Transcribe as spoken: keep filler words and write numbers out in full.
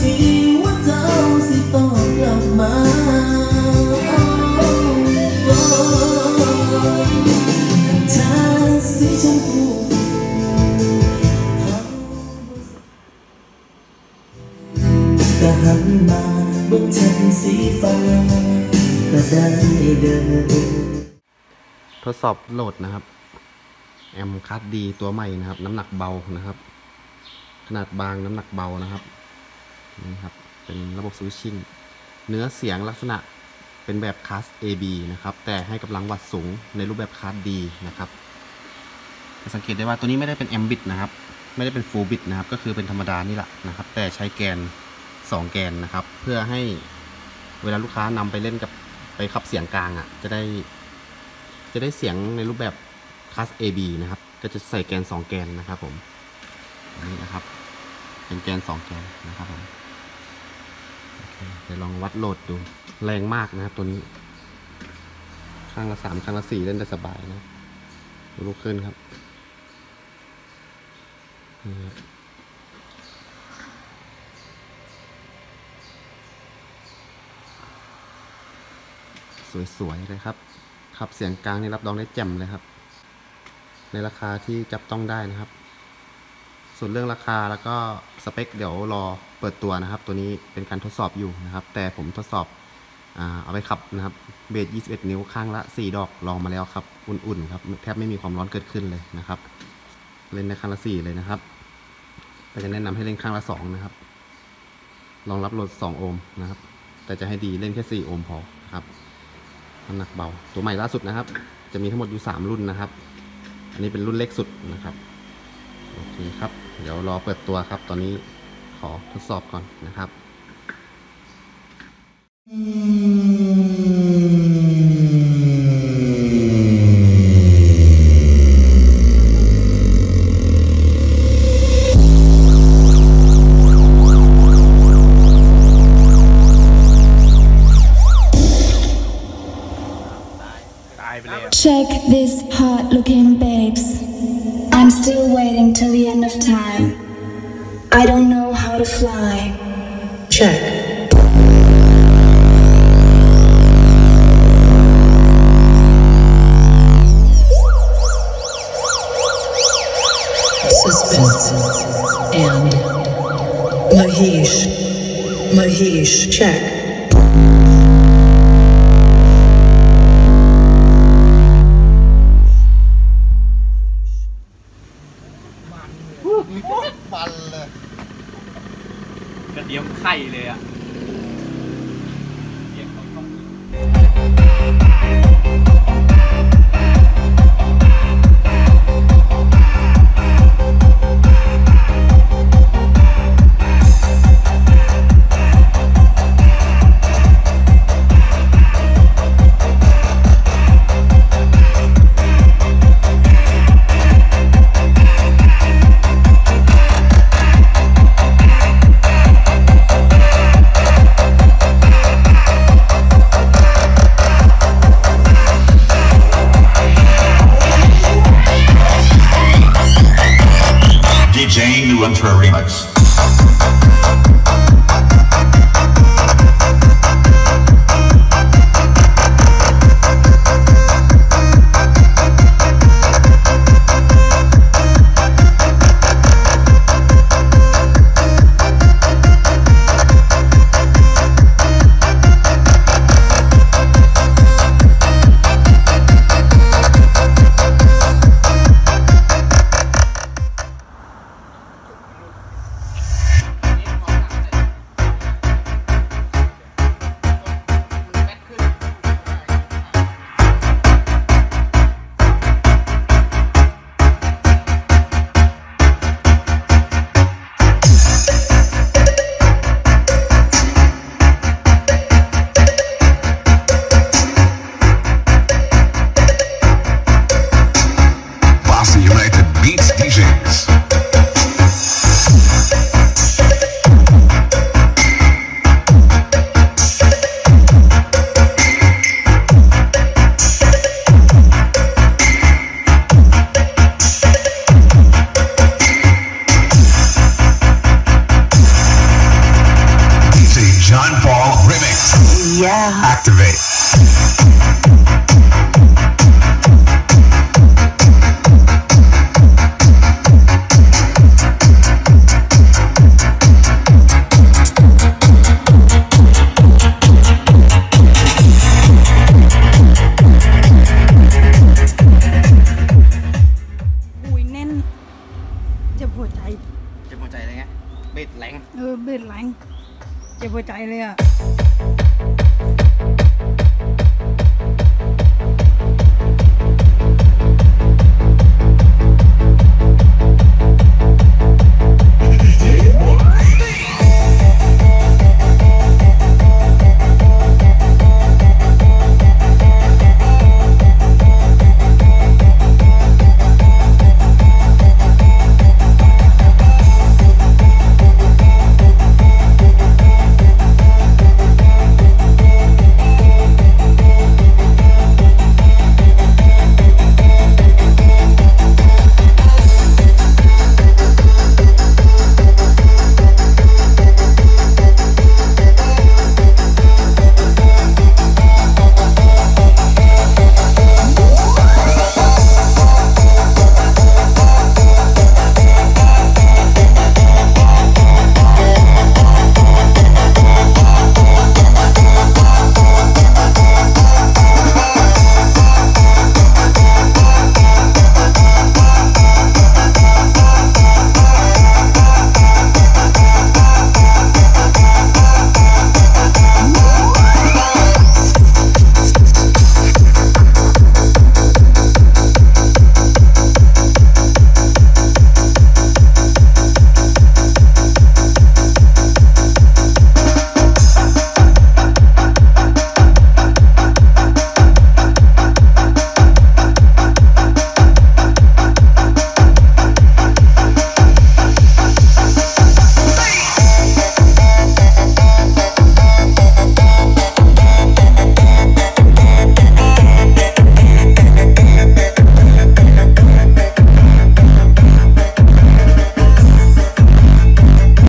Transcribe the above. ทีว่าเจ้าสิต้องกลับมาแต่หันมาบนชั้นสีฟ้าก็ได้เดินทดสอบโหลดนะครับแอมคัสดีตัวใหม่นะครับน้ำหนักเบานะครับขนาดบางน้ำหนักเบานะครับนี่ครับเป็นระบบสวิตชิ่งเนื้อเสียงลักษณะเป็นแบบคัส เอ บี นะครับแต่ให้กำลังวัตต์สูงในรูปแบบคัสดีนะครับสังเกตได้ว่าตัวนี้ไม่ได้เป็นแอมบิดนะครับไม่ได้เป็นฟูลบิดนะครับก็คือเป็นธรรมดานี่แหละนะครับแต่ใช้แกนสองแกนนะครับเพื่อให้เวลาลูกค้านำไปเล่นกับไปขับเสียงกลางอ่ะจะได้จะได้เสียงในรูปแบบคลาส เอ บี นะครับก็จะใส่แกนสองแกนนะครับผมนี่นะครับเป็นแกนสองแกนนะครับผมเดี๋ยวลองวัดโหลดดูแรงมากนะครับตัวนี้ข้างละสามข้างละสี่เล่นได้สบายนะลุกขึ้นครับสวยๆเลยครับขับเสียงกลางนี่รับรองได้แจ่มเลยครับในราคาที่จับต้องได้นะครับส่วนเรื่องราคาแล้วก็สเปคเดี๋ยวรอเปิดตัวนะครับตัวนี้เป็นการทดสอบอยู่นะครับแต่ผมทดสอบเอาไปขับนะครับเบสยี่สิบเอ็ดนิ้วข้างละสี่ดอกลองมาแล้วครับอุ่นๆครับแทบไม่มีความร้อนเกิดขึ้นเลยนะครับเล่นในข้างละสี่เลยนะครับแต่จะแนะนำให้เล่นข้างละสองนะครับลองรับโหลดสองโอห์มนะครับแต่จะให้ดีเล่นแค่สี่โอห์มพอครับน้ำหนักเบาตัวใหม่ล่าสุดนะครับจะมีทั้งหมดอยู่สามรุ่นนะครับอันนี้เป็นรุ่นเล็กสุดนะครับโอเคครับเดี๋ยวรอเปิดตัวครับตอนนี้ขอทดสอบก่อนนะครับCheck this hot-looking babes. I'm still waiting till the end of time. I don't know how to fly. Check.Suspense and Mahesh. Mahesh, check.ฟันเลยกระเทียมไข่เลยอ่ะเรียกเขาต้อง John Paul Remix. Yeah. Activate.เบ็ดแหลงเออเบ็ดแหลงเจ็บหัวใจเลยอ่ะ